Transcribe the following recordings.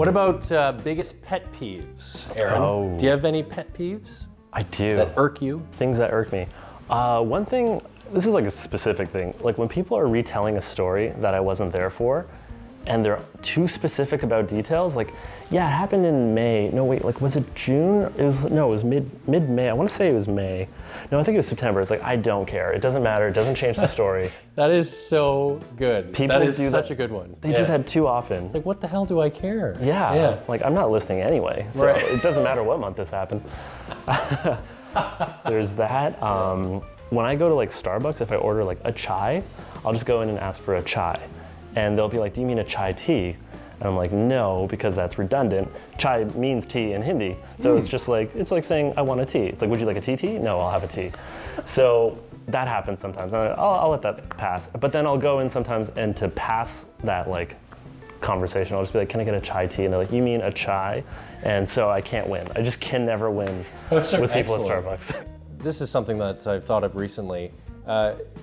What about biggest pet peeves, Aaron? Oh. Do you have any pet peeves? I do. That irk you? Things that irk me. One thing, this is like a specific thing, like when people are retelling a story that I wasn't there for, and they're too specific about details, like, yeah, it happened in May. No, wait, like, was it June? It was, no, it was mid-May. I want to say it was May. No, I think it was September. It's like, I don't care. It doesn't matter. It doesn't change the story. That is so good. People that is do such that, a good one. They do that too often. It's like, what the hell do I care? Yeah, like, I'm not listening anyway, so it doesn't matter what month this happened. There's that. When I go to, like, Starbucks, if I order, like, a chai, I'll just go in and ask for a chai. And they'll be like, do you mean a chai tea? And I'm like, no, because that's redundant. Chai means tea in Hindi. So it's just like, it's like saying, I want a tea. It's like, would you like a tea? No, I'll have a tea. So that happens sometimes. And I'll let that pass. But then I'll go in sometimes and to pass that like conversation, I'll just be like, can I get a chai tea? And they're like, you mean a chai? And so I can't win. I just can never win with people at Starbucks. This is something that I've thought of recently.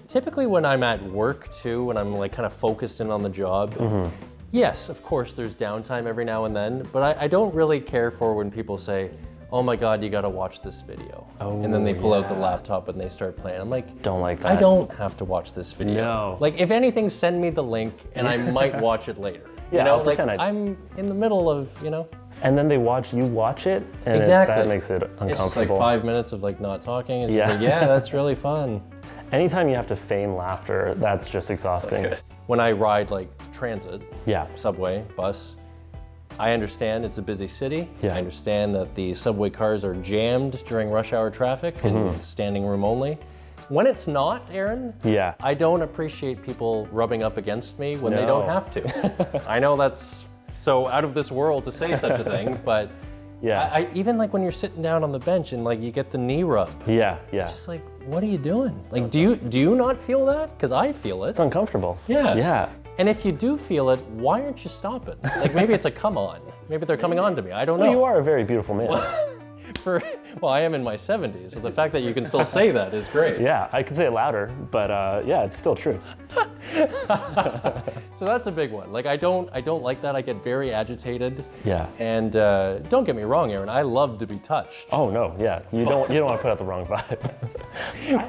Typically when I'm at work too, when I'm like kind of focused in on the job, yes, of course there's downtime every now and then, but I don't really care for when people say, oh my God, you gotta watch this video. Oh, and then they pull out the laptop and they start playing. I'm like, don't like that. I don't have to watch this video. No. Like if anything, send me the link and I might watch it later. Yeah, you know, like I'm in the middle of, you know. And then they watch, you watch it, and that makes it uncomfortable. It's just like 5 minutes of like not talking. It's just like, yeah, that's really fun. Anytime you have to feign laughter, that's just exhausting. So when I ride like transit, subway, bus, I understand it's a busy city. Yeah. I understand that the subway cars are jammed during rush hour traffic and standing room only. When it's not, Aaron, I don't appreciate people rubbing up against me when they don't have to. I know that's so out of this world to say such a thing, but I even like when you're sitting down on the bench and like you get the knee rub. Just like, what are you doing? Like, do you not feel that? Because I feel it. It's uncomfortable. Yeah. And if you do feel it, why aren't you stopping? Like maybe it's a come on. Maybe they're coming on to me. I don't know. Well, you are a very beautiful man. Well, I am in my 70s, so the fact that you can still say that is great. Yeah, I could say it louder, but yeah, it's still true. So that's a big one. Like I don't like that. I get very agitated. Yeah. And don't get me wrong, Aaron. I love to be touched. Oh no, yeah. You don't want to put out the wrong vibe.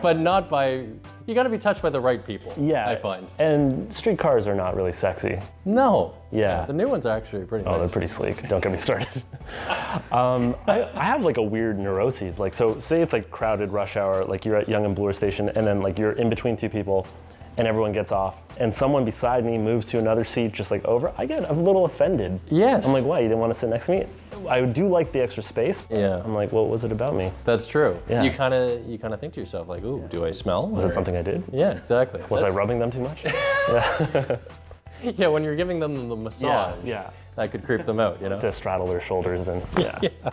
But not by. You got to be touched by the right people. Yeah. I find. And streetcars are not really sexy. No. Yeah. The new ones are actually pretty. Oh, nice. They're pretty sleek. Don't get me started. I have like a weird neuroses. Like so, say it's like crowded rush hour. Like you're at Yonge and Bloor station, and then like you're in between two people. And everyone gets off, and someone beside me moves to another seat just like over, I get a little offended. Yes. I'm like, why, you didn't want to sit next to me? I do like the extra space. Yeah. I'm like, what was it about me? That's true. Yeah. You kind of think to yourself like, ooh, do I smell? Was it something I did? Yeah, exactly. Was I rubbing them too much? Yeah, when you're giving them the massage, that could creep them out, you know? To straddle their shoulders and, yeah.